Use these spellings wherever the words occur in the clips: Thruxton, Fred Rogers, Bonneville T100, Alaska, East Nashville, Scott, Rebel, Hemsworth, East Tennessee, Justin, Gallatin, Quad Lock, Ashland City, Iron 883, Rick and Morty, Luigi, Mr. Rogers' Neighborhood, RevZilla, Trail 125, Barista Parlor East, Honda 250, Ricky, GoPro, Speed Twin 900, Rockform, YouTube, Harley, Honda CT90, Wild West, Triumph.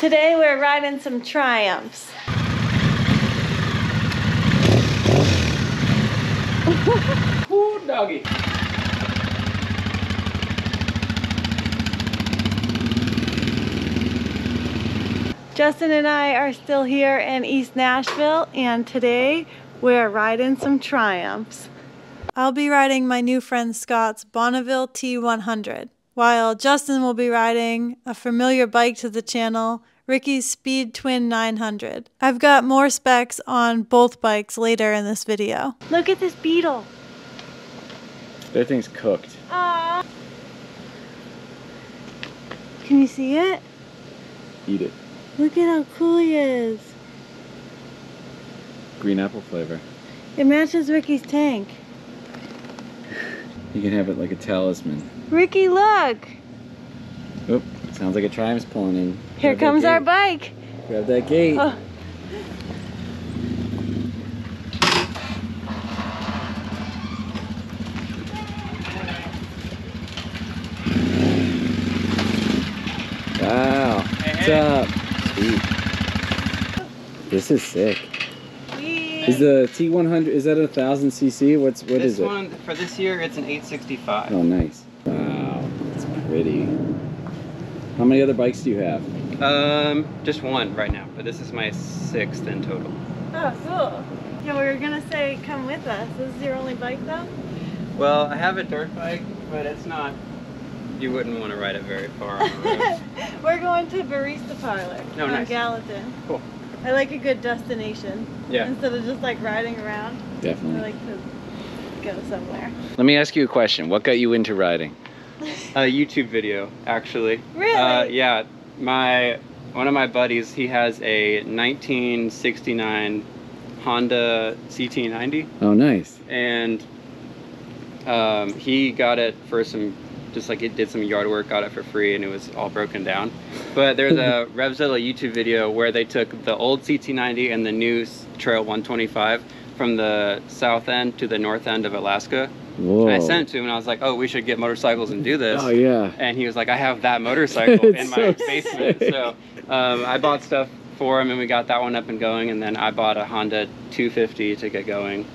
Today we're riding some Triumphs. Ooh, doggy. Justin and I are still here in East Nashville, and today we're riding some Triumphs. I'll be riding my new friend Scott's Bonneville T100, while Justin will be riding a familiar bike to the channel, Ricky's Speed Twin 900. I've got more specs on both bikes later in this video. Look at this beetle. That thing's cooked. Aww. Can you see it? Eat it. Look at how cool he is. Green apple flavor. It matches Ricky's tank. You can have it like a talisman. Ricky, look! Oop, sounds like a Triumph's pulling in. Here comes our bike! Grab that gate. Oh. Wow, what's up? Sweet. This is sick. Is the T100, is that 1,000cc? What is it? This one, for this year, it's an 865. Oh, nice. Wow, that's pretty. How many other bikes do you have? Just one right now, but this is my 6th in total. Oh, cool. Yeah, we were gonna say, come with us. This is your only bike, though? Well, I have a dirt bike, but it's not, you wouldn't want to ride it very far on the road. We're going to Barista Parlor on Gallatin. Cool. I like a good destination. Yeah. Instead of just like riding around. Definitely. I like to go somewhere. Let me ask you a question. What got you into riding? A YouTube video, actually. Really? Yeah. One of my buddies, he has a 1969 Honda CT90. Oh, nice. And he got it for some, just like it did some yard work, got it for free, and it was all broken down. But there's a RevZilla YouTube video where they took the old CT90 and the new Trail 125 from the south end to the north end of Alaska. Whoa. I sent it to him and I was like, oh, we should get motorcycles and do this. Oh yeah. And he was like, I have that motorcycle in my basement. So I bought stuff for him and we got that one up and going, and then I bought a Honda 250 to get going.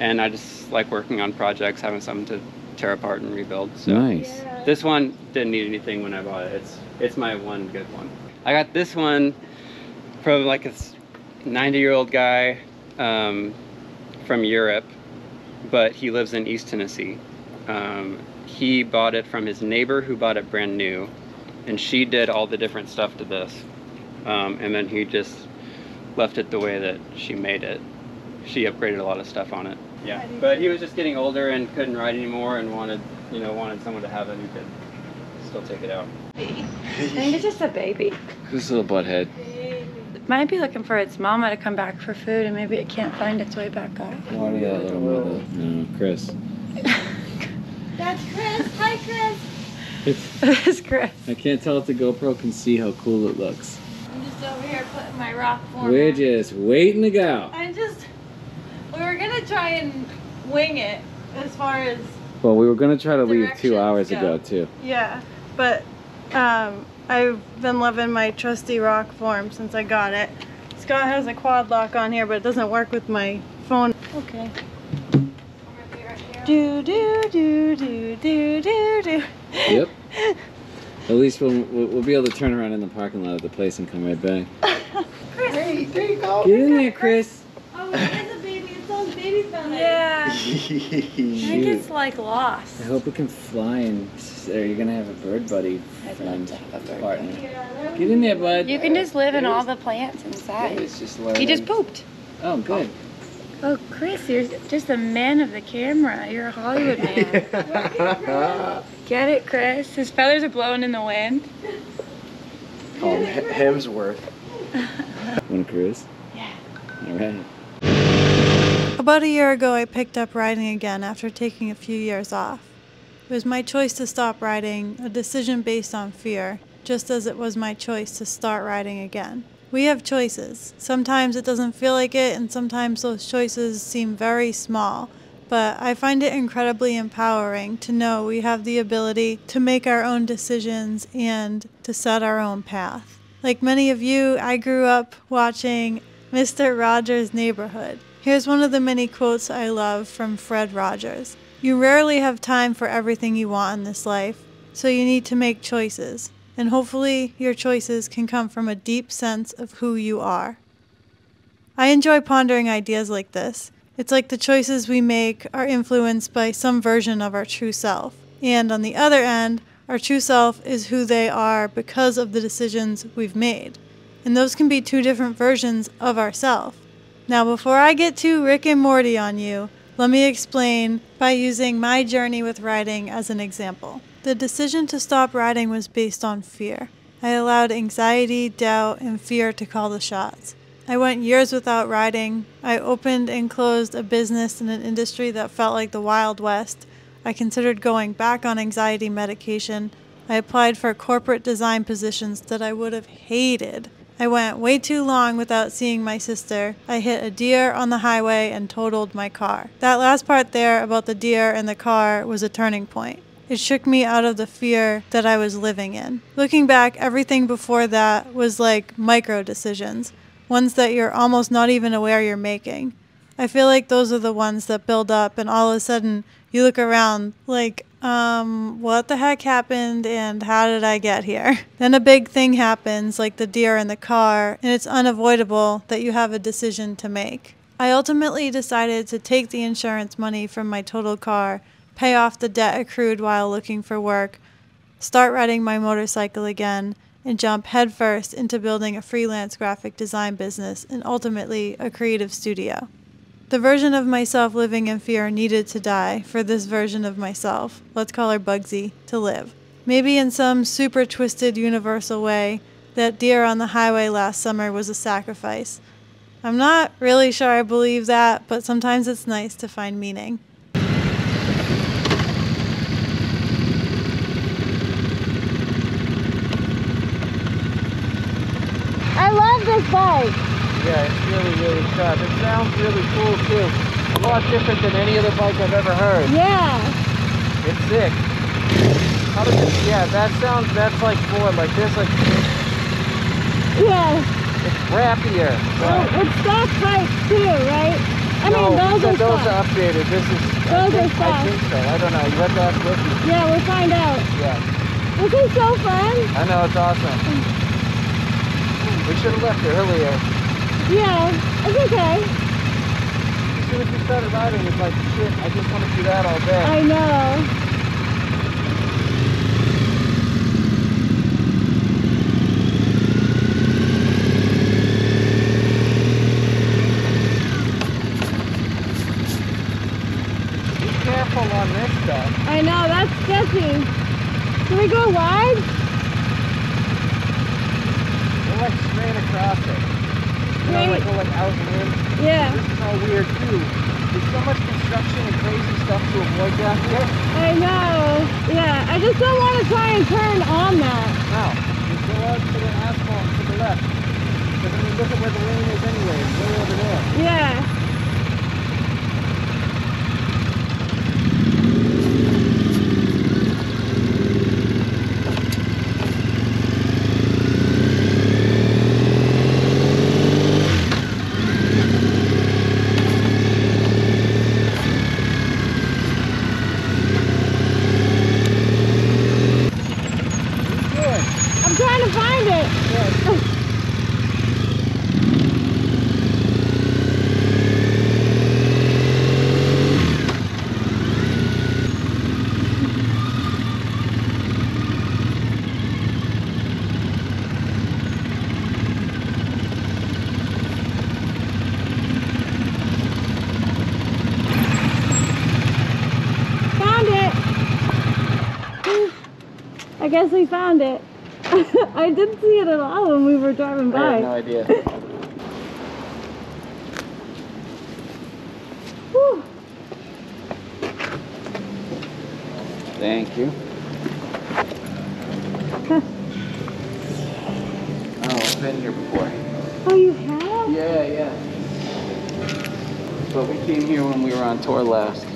And I just like working on projects, having something to tear apart and rebuild. So nice. Yeah. This one didn't need anything when I bought it. It's my one good one. I got this one from like a 90-year-old guy from Europe, but he lives in East Tennessee. He bought it from his neighbor who bought it brand new, and she did all the different stuff to this, and then he just left it the way that she made it. She upgraded a lot of stuff on it. Yeah, but he was just getting older and couldn't ride anymore, and wanted someone to have it who could still take it out. Baby. I think it's just a baby. This little butthead. It might be looking for its mama to come back for food, and maybe it can't find its way back up. What is that little mother? No, Chris. That's Chris. Hi, Chris. It's Chris. I can't tell if the GoPro can see how cool it looks. I'm just over here putting my Rockform. We're just waiting to go. We were going to try and wing it as far as... Well, we were going to try to leave 2 hours ago, too. Yeah, but I've been loving my trusty Rockform since I got it. Scott has a Quad Lock on here, but it doesn't work with my phone. Okay. Do, do, do, do, do, do, do. Yep. At least we'll be able to turn around in the parking lot of the place and come right back. Chris, hey, there you go. Get in there, Chris. Oh, it is. Yeah. I think it's like lost. I hope it can fly, and there you're gonna have a bird buddy. I'd love to have a bird partner. Buddy. Get in there, bud. You can just live in all the plants inside. It's just like he just pooped. Oh, good. Oh, Chris, you're just a man of the camera. You're a Hollywood man. Get it, Chris? His feathers are blowing in the wind. Call him Hemsworth. One, Chris. Yeah. All right. About a year ago, I picked up riding again after taking a few years off. It was my choice to stop riding, a decision based on fear, just as it was my choice to start riding again. We have choices. Sometimes it doesn't feel like it, and sometimes those choices seem very small, but I find it incredibly empowering to know we have the ability to make our own decisions and to set our own path. Like many of you, I grew up watching Mr. Rogers' Neighborhood. Here's one of the many quotes I love from Fred Rogers. You rarely have time for everything you want in this life, so you need to make choices. And hopefully your choices can come from a deep sense of who you are. I enjoy pondering ideas like this. It's like the choices we make are influenced by some version of our true self. And on the other end, our true self is who they are because of the decisions we've made. And those can be two different versions of ourself. Now, before I get too Rick and Morty on you, let me explain by using my journey with riding as an example. The decision to stop riding was based on fear. I allowed anxiety, doubt, and fear to call the shots. I went years without riding. I opened and closed a business in an industry that felt like the Wild West. I considered going back on anxiety medication. I applied for corporate design positions that I would have hated. I went way too long without seeing my sister. I hit a deer on the highway and totaled my car. That last part there about the deer and the car was a turning point. It shook me out of the fear that I was living in. Looking back, everything before that was like micro decisions, ones that you're almost not even aware you're making. I feel like those are the ones that build up and all of a sudden you look around like, what the heck happened and how did I get here? Then a big thing happens like the deer in the car and it's unavoidable that you have a decision to make. I ultimately decided to take the insurance money from my total car, pay off the debt accrued while looking for work, start riding my motorcycle again, and jump headfirst into building a freelance graphic design business and ultimately a creative studio. The version of myself living in fear needed to die for this version of myself, let's call her Bugsy, to live. Maybe in some super twisted universal way, that deer on the highway last summer was a sacrifice. I'm not really sure I believe that, but sometimes it's nice to find meaning. This bike. Yeah, it's really tough. It sounds really cool too. A lot different than any other bike I've ever heard. Yeah. It's sick. How does it, yeah, that sounds, that's like more like this, like. Yeah. It's crappier. But oh, it's stock bikes too, right? I mean, those are updated. This is. I think so. I don't know. You have to ask Ricky. Yeah, we'll find out. Yeah. This is so fun. I know, it's awesome. We should have left it earlier. Yeah, it's okay. As soon as we started riding, it's like, shit, I just want to do that all day. I know. Be careful on this stuff. I know, that's sketchy. Can we go wide? Like straight across it. You know, like go like out and in. Yeah. This is all weird too. There's so much construction and crazy stuff to avoid down here. I know. Yeah. I just don't want to try and turn on that. No. Just go out to the asphalt to the left. Because I mean, look at where the lane is anyway. It's way over there. Yeah. I guess we found it. I didn't see it at all when we were driving by. I had no idea. Whew. Thank you. Oh, I've been here before. Oh, you have? Yeah. But we came here when we were on tour last.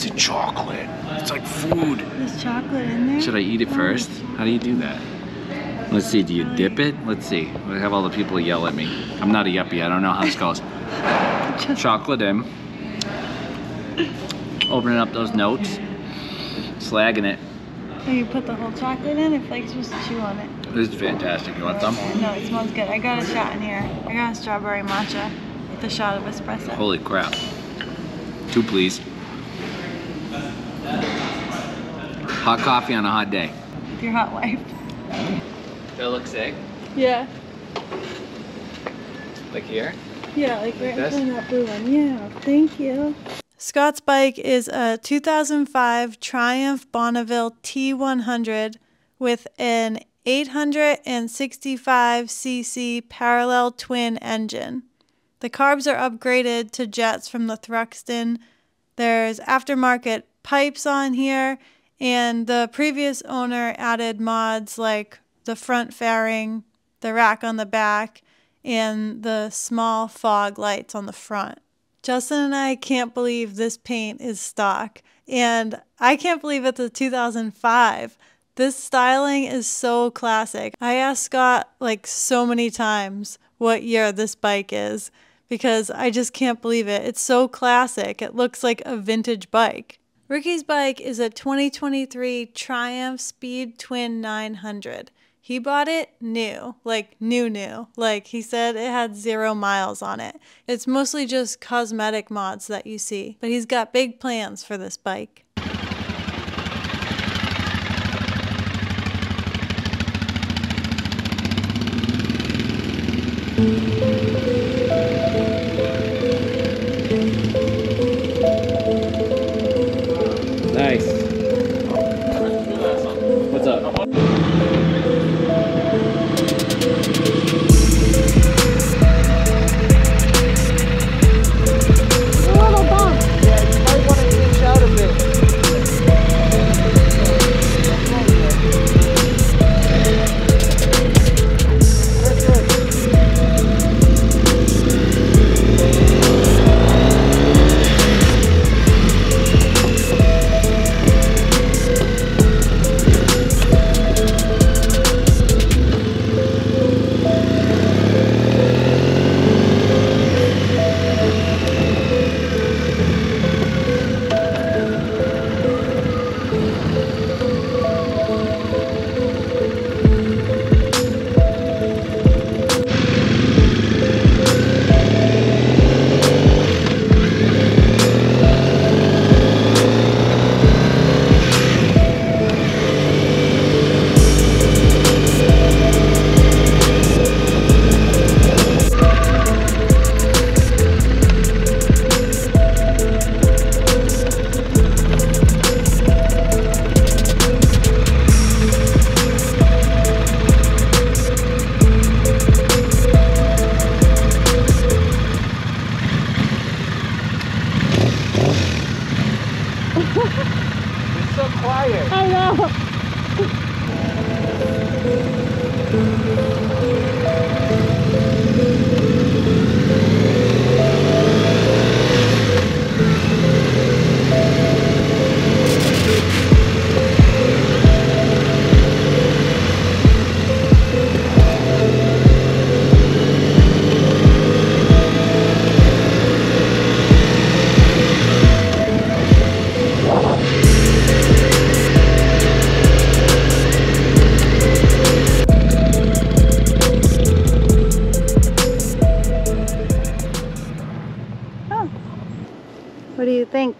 piece of chocolate. It's like food. There's chocolate in there? Should I eat it first? How do you do that? Let's see, do you dip it? Let's see. I have all the people yell at me. I'm not a yuppie, I don't know how this goes. Chocolate in. Opening up those notes. Slagging it. So you put the whole chocolate in, it's like supposed to chew on it. This is fantastic. You want some? No, it smells good. I got a shot in here. I got a strawberry matcha with a shot of espresso. Holy crap. Two, please. Hot coffee on a hot day. With your hot wife. Do I look sick? Yeah. Like here? Yeah, like right in front of that blue one. Yeah, thank you. Scott's bike is a 2005 Triumph Bonneville T100 with an 865cc parallel twin engine. The carbs are upgraded to jets from the Thruxton. There's aftermarket pipes on here, and the previous owner added mods like the front fairing, the rack on the back, and the small fog lights on the front. Justin and I can't believe this paint is stock, and I can't believe it's a 2005. This styling is so classic. I asked Scott like so many times what year this bike is because I just can't believe it. It's so classic. It looks like a vintage bike. Ricky's bike is a 2023 Triumph Speed Twin 900. He bought it new, like new. Like he said it had 0 miles on it. It's mostly just cosmetic mods that you see, but he's got big plans for this bike.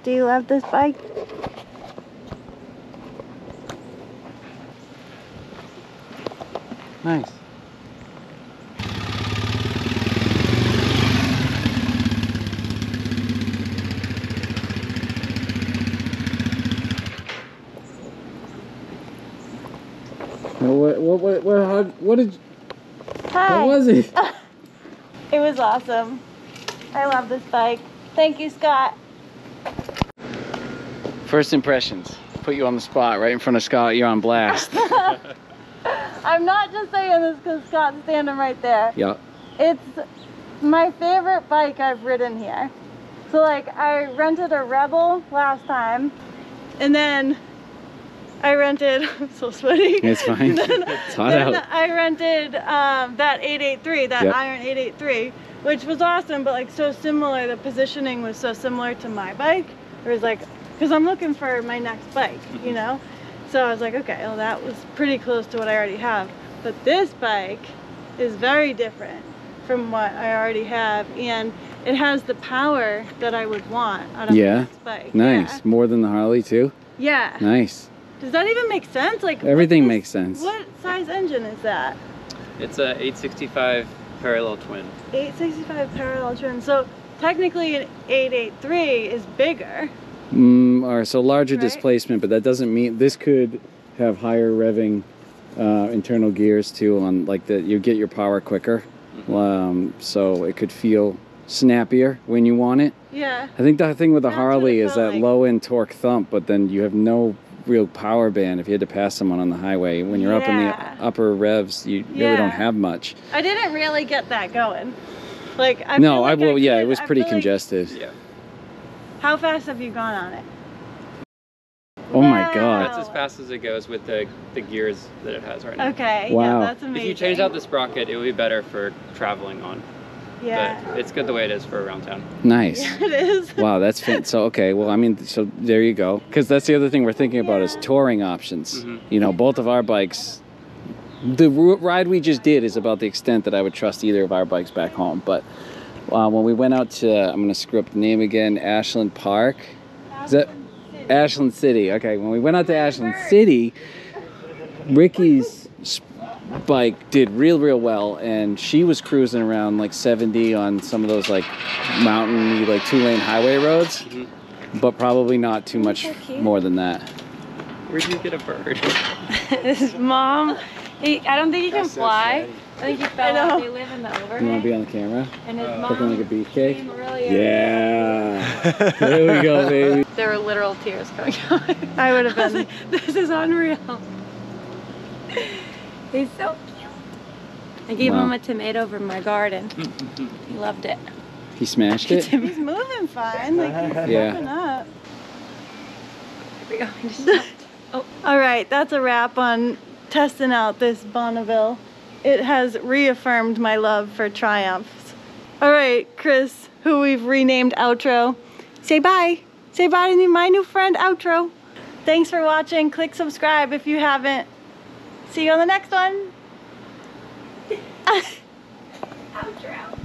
Do you love this bike? Nice. What was it? It was awesome. I love this bike. Thank you, Scott. First impressions. Put you on the spot right in front of Scott. You're on blast. I'm not just saying this because Scott's standing right there. Yeah. It's my favorite bike I've ridden here. So like I rented a Rebel last time, and then I rented, I'm so sweaty. It's fine. It's hot out. I rented that 883, that yep. Iron 883, which was awesome, but like so similar, the positioning was so similar to my bike. It was like, because I'm looking for my next bike, you know? So I was like, okay, well that was pretty close to what I already have. But this bike is very different from what I already have, and it has the power that I would want out of this bike. Nice. Yeah. More than the Harley too? Yeah. Nice. Does that even make sense? Like everything makes sense. What size engine is that? It's a 865 parallel twin. 865 parallel twin. So technically an 883 is bigger. Or so larger displacement, but that doesn't mean this could have higher revving internal gears too. On like that, you get your power quicker, so it could feel snappier when you want it. Yeah. I think the thing with the Harley is that low end torque thump, but then you have no real power band if you had to pass someone on the highway. When you're up in the upper revs, you really don't have much. I didn't really get that going. Like I no, like I will. I yeah, it was pretty congested. Like, yeah. How fast have you gone on it? Oh my God! That's as fast as it goes with the gears that it has right now. Okay. Wow. Yeah, that's amazing. If you change out the sprocket, it would be better for traveling on. Yeah. But it's good the way it is for around town. Nice. Yeah, it is. Wow, that's fantastic. So okay, well, I mean, so there you go. Because that's the other thing we're thinking about is touring options. You know, both of our bikes. The ride we just did is about the extent that I would trust either of our bikes back home, but. When we went out to, I'm going to screw up the name again, Ashland Park. Is that Ashland City? Okay, when we went out to Ashland City, Ricky's bike did real well, and she was cruising around like 70 on some of those like mountain, like two-lane highway roads, but probably not too much more than that. Where did you get a bird? This is Mom. I don't think he can fly. So I think he fell off. They live in the overhead. You want to be on the camera? And his mom looking like a beefcake? Really there we go, baby. There were literal tears coming out. I would have been. Like, this is unreal. He's so cute. I gave him a tomato from my garden. He loved it. He smashed it? He's moving fine. Like, he's moving up. There we go. He just all right, that's a wrap on testing out this Bonneville. It has reaffirmed my love for Triumphs. All right, Chris, who we've renamed Outro, say bye. Say bye to my new friend, Outro. Thanks for watching. Click subscribe if you haven't. See you on the next one. Outro.